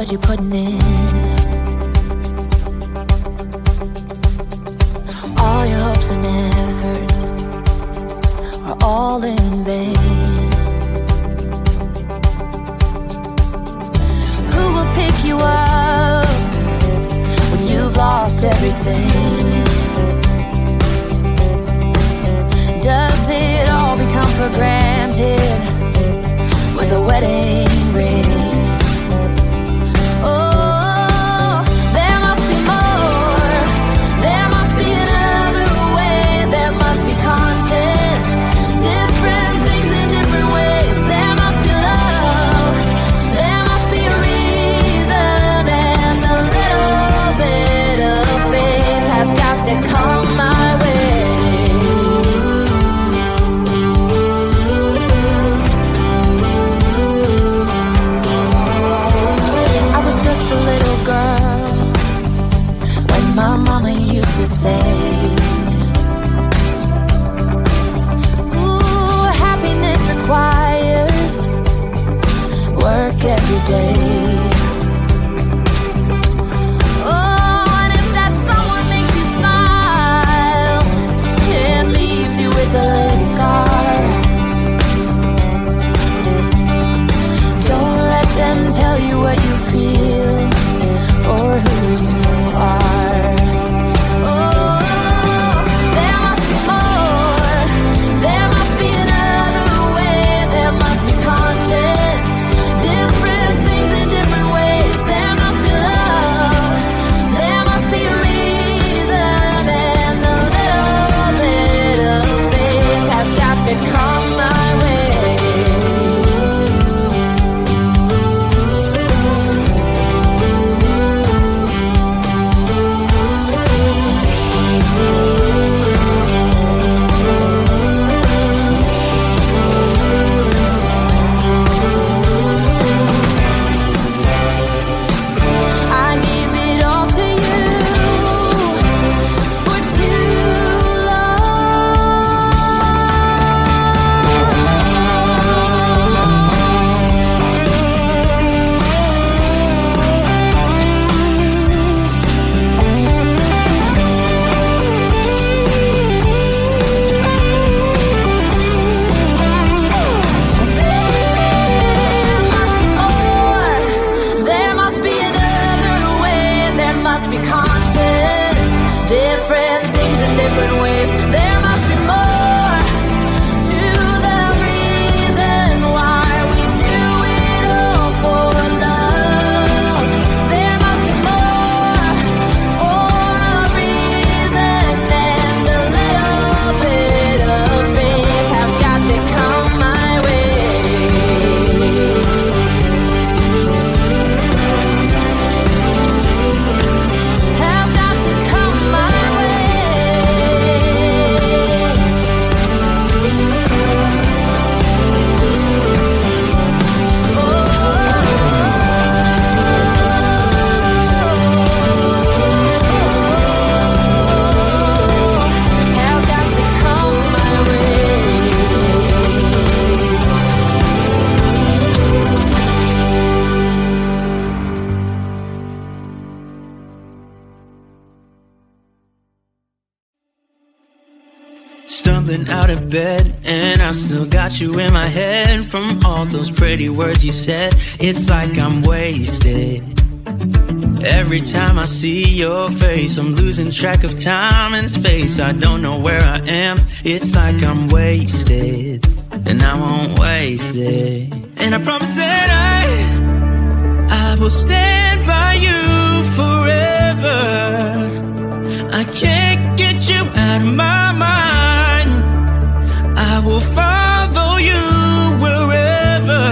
what you're putting in. All your hopes and efforts are all in vain. Who will pick you up when you've lost everything? Does it all become for granted with a wedding ring? Out of bed and I still got you in my head from all those pretty words you said. It's like I'm wasted. Every time I see your face, I'm losing track of time and space. I don't know where I am. It's like I'm wasted and I won't waste it. And I promise that I will stand by you forever. I can't get you out of my mind. I will follow you wherever,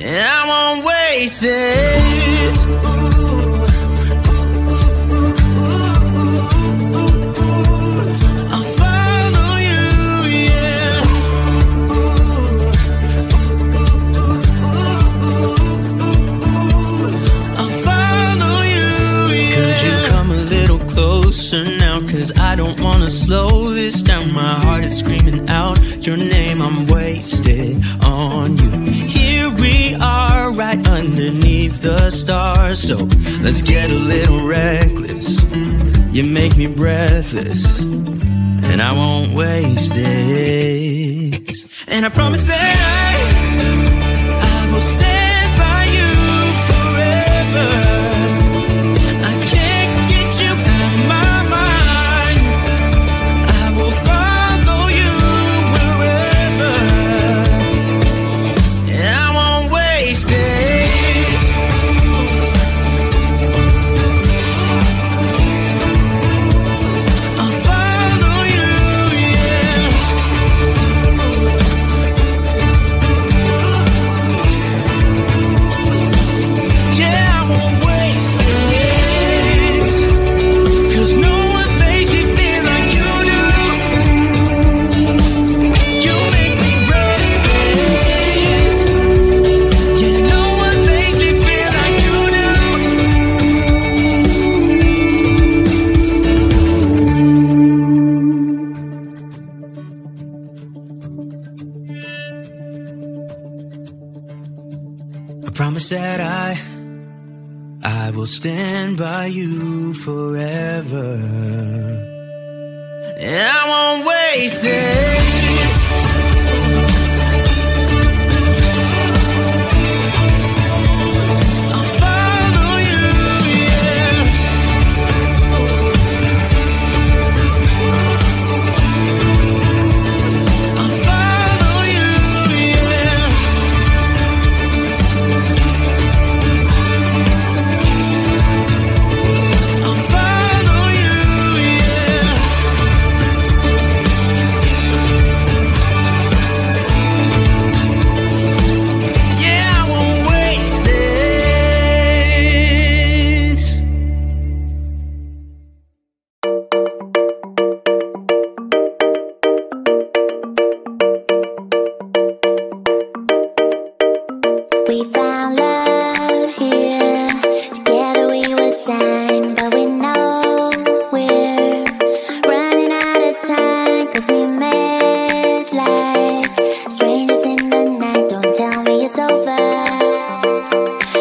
and I won't waste it. I'll follow you, yeah. I'll follow you, yeah. Could you come a little closer now? 'Cause I don't wanna slow this down. My heart is screaming out your name. I'm wasted on you. Here we are right now. underneath the stars. So let's get a little reckless. You make me breathless, and I won't waste this. And I promise that I will stand by you forever. That I will stand by you forever, and I won't waste it.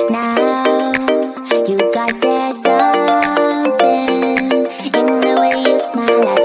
Now you got that something in the way you smile.